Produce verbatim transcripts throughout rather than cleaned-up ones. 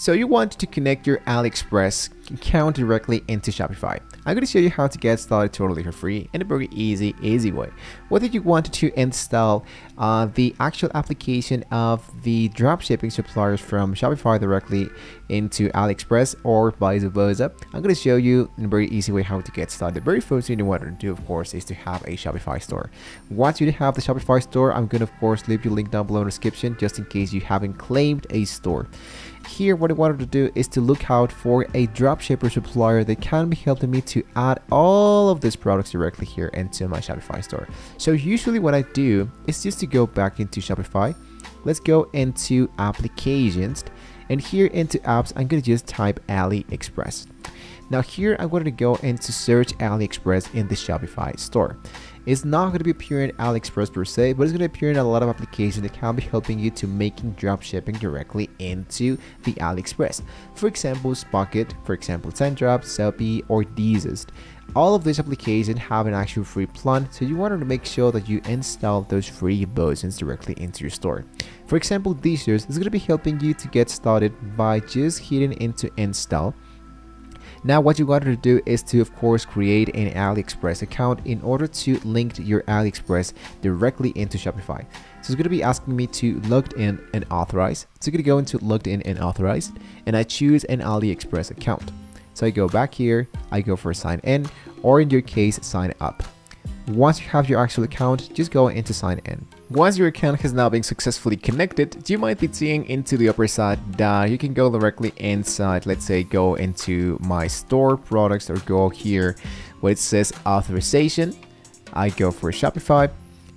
So you want to connect your AliExpress account directly into Shopify. I'm going to show you how to get started totally for free in a very easy, easy way. Whether you want to install uh, the actual application of the dropshipping suppliers from Shopify directly into AliExpress or vice versa, I'm going to show you in a very easy way how to get started. The very first thing you want to do, of course, is to have a Shopify store. Once you have the Shopify store, I'm going to, of course, leave your link down below in the description just in case you haven't claimed a store. Here, what I wanted to do is to look out for a dropshipper supplier that can be helping me to add all of these products directly here into my Shopify store. So usually what I do is just to go back into Shopify. Let's go into applications, and here into apps, I'm going to just type AliExpress. Now here, I'm going to go into search AliExpress in the Shopify store. It's not going to be appearing in AliExpress per se, but it's going to appear in a lot of applications that can be helping you to making dropshipping directly into the AliExpress. For example, Spocket, for example, Tendrop, Cepi, or DSers. All of these applications have an actual free plan, so you want to make sure that you install those free versions directly into your store. For example, DSers is going to be helping you to get started by just hitting into install. Now what you want to do is to, of course, create an AliExpress account in order to link your AliExpress directly into Shopify. So it's going to be asking me to log in and authorize. So you're going to go into logged in and authorized, and I choose an AliExpress account. So I go back here, I go for sign in, or in your case, sign up. Once you have your actual account, just go into sign in. Once your account has now been successfully connected, you might be seeing into the upper side that you can go directly inside. Let's say go into my store products or go here where it says authorization. I go for Shopify.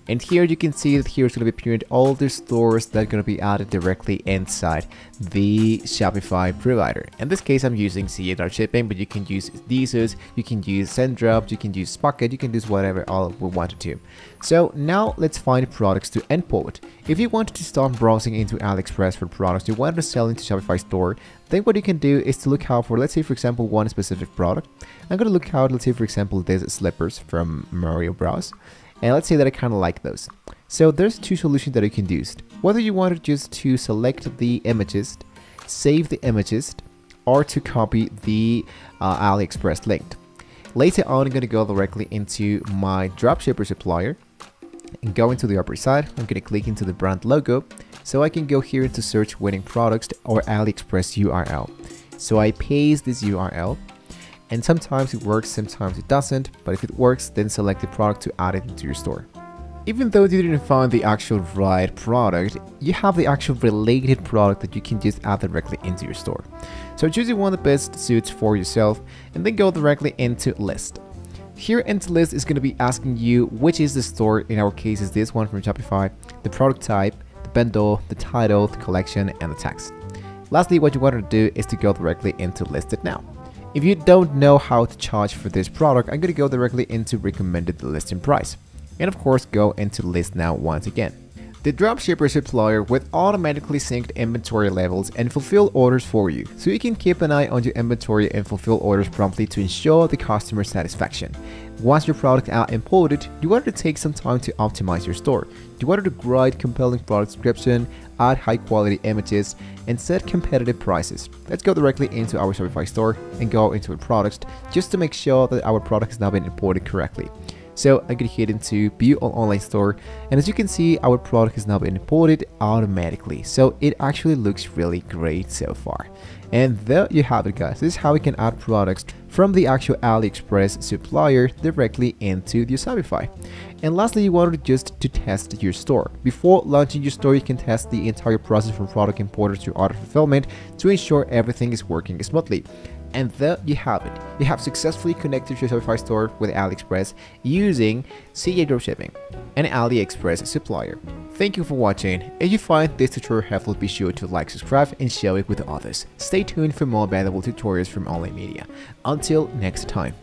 And here you can see that here is going to be appearing all the stores that are going to be added directly inside the Shopify provider. In this case, I'm using C J R Shipping, but you can use DSers, you can use Senddrop, you can use Spocket, you can do whatever all we want to do. So now let's find products to import. If you wanted to start browsing into AliExpress for products you want to sell into Shopify store, then what you can do is to look out for, let's say, for example, one specific product. I'm going to look out, let's say, for example, these slippers from Mario Bros. And let's say that I kind of like those. So there's two solutions that you can use. Whether you want to just to select the images, save the images, or to copy the uh, AliExpress link. Later on, I'm going to go directly into my dropshipper supplier and go into the upper side. I'm going to click into the brand logo so I can go here into search winning products or AliExpress U R L. So I paste this U R L. And sometimes it works, sometimes it doesn't, but if it works, then select the product to add it into your store. Even though you didn't find the actual right product, you have the actual related product that you can just add directly into your store. So choose the one that best suits for yourself and then go directly into list. Here into list is going to be asking you which is the store, in our case is this one from Shopify, the product type, the bundle, the title, the collection, and the text. Lastly, what you want to do is to go directly into listed now. If you don't know how to charge for this product, I'm going to go directly into recommended listing price. And of course, go into list now once again. The dropshipper supplier will automatically sync inventory levels and fulfill orders for you. So you can keep an eye on your inventory and fulfill orders promptly to ensure the customer satisfaction. Once your products are imported, you want to take some time to optimize your store. You want to write compelling product description, add high quality images, and set competitive prices. Let's go directly into our Shopify store and go into the products just to make sure that our product has now been imported correctly. So I'm going to hit into view on online store, and as you can see, our product has now been imported automatically. So it actually looks really great so far. And there you have it, guys. This is how we can add products from the actual AliExpress supplier directly into the Shopify. And lastly, you wanted just to test your store. Before launching your store, you can test the entire process from product importer to order fulfillment to ensure everything is working smoothly. And there you have it. You have successfully connected your Shopify store with AliExpress using C J Dropshipping, an AliExpress supplier. Thank you for watching. If you find this tutorial helpful, be sure to like, subscribe, and share it with others. Stay tuned for more valuable tutorials from online media. Until next time.